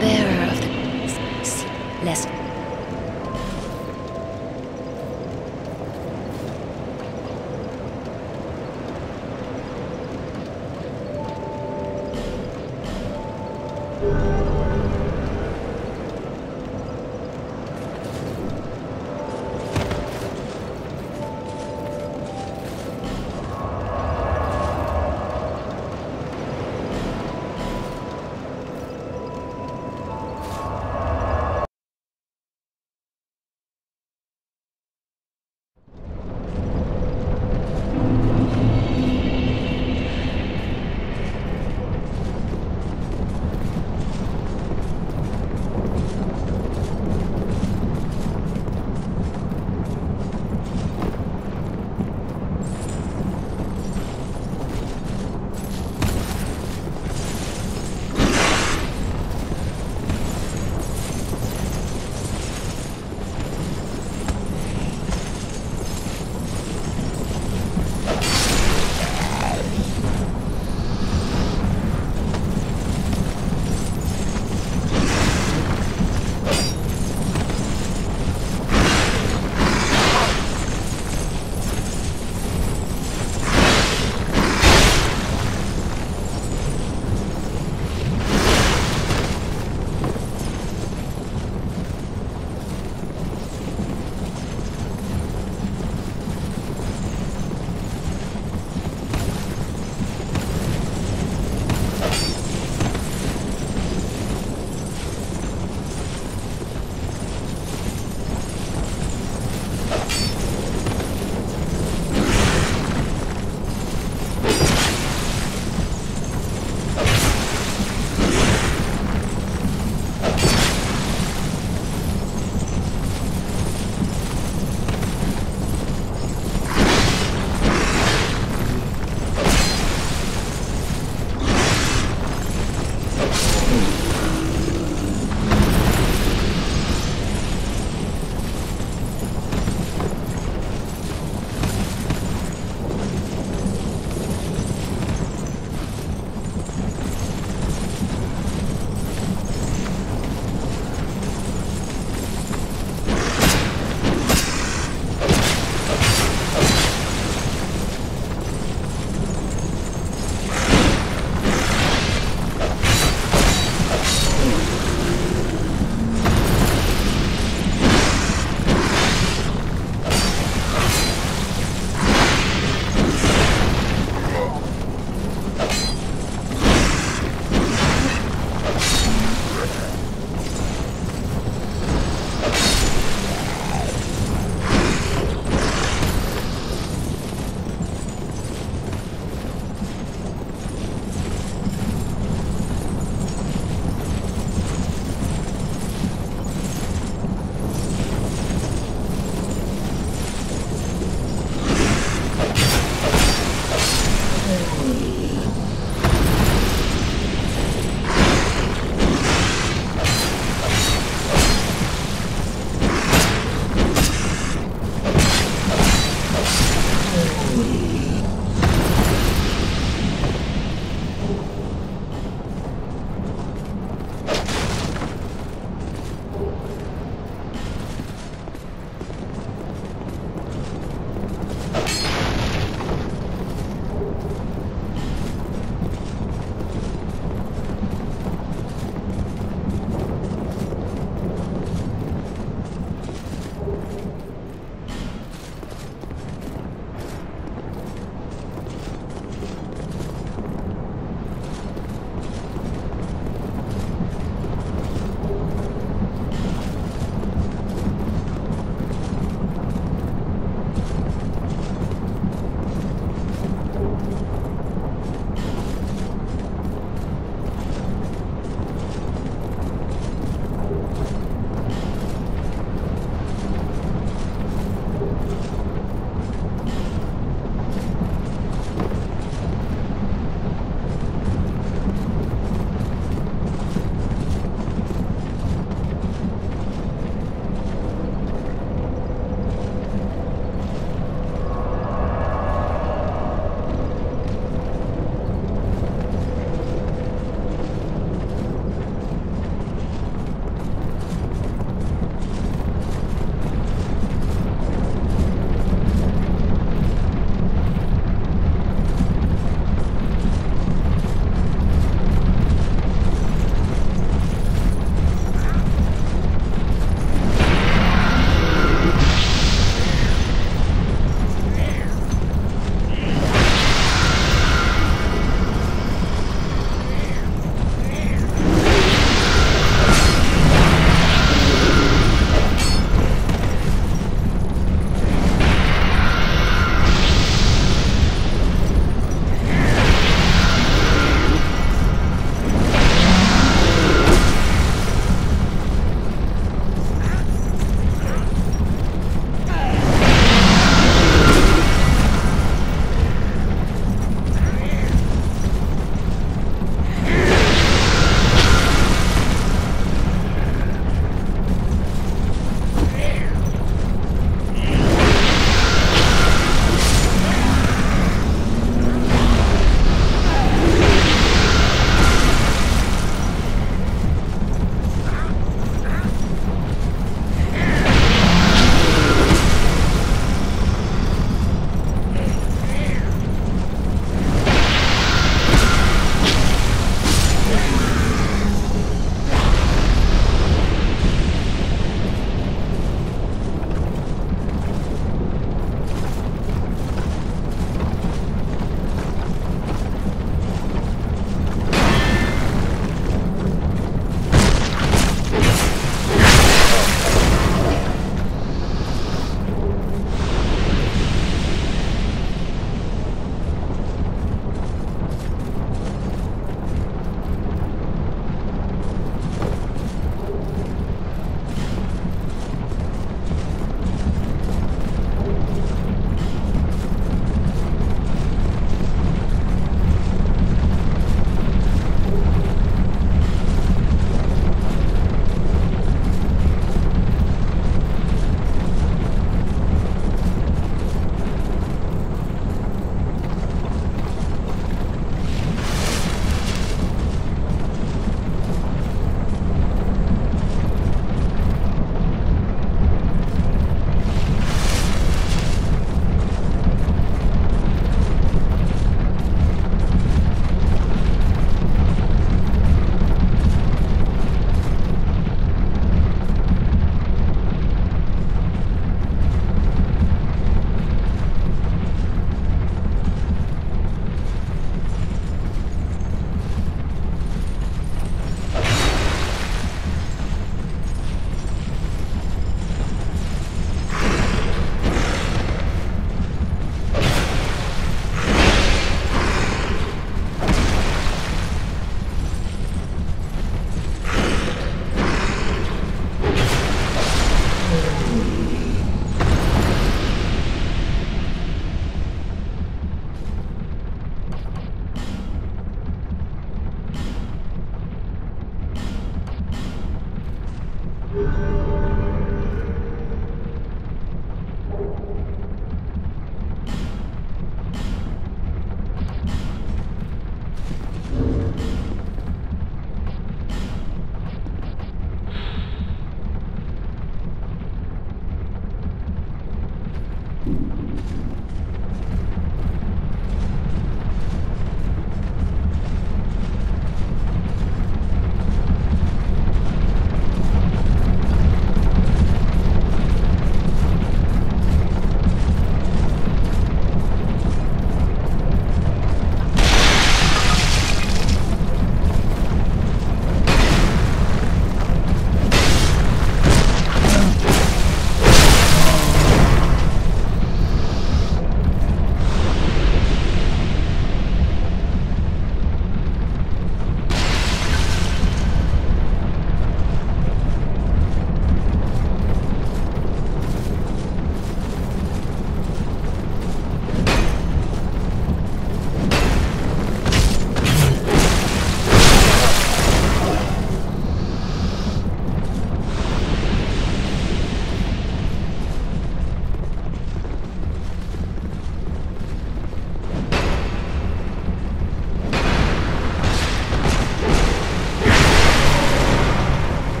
bearer of the lesson.